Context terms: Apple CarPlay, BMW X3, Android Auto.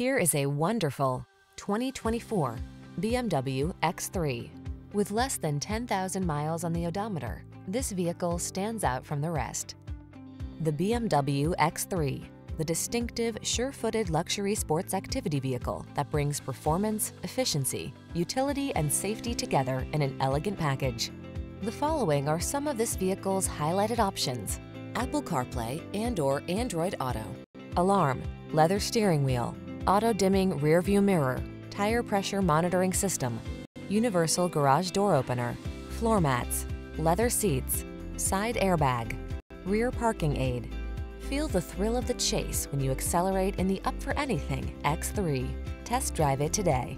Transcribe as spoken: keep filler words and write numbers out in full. Here is a wonderful twenty twenty-four B M W X three. With less than ten thousand miles on the odometer, this vehicle stands out from the rest. The B M W X three, the distinctive, sure-footed luxury sports activity vehicle that brings performance, efficiency, utility, and safety together in an elegant package. The following are some of this vehicle's highlighted options: Apple CarPlay and/or Android Auto, alarm, leather steering wheel, auto-dimming rearview mirror, tire pressure monitoring system, universal garage door opener, floor mats, leather seats, side airbag, rear parking aid. Feel the thrill of the chase when you accelerate in the up-for-anything X three. Test drive it today.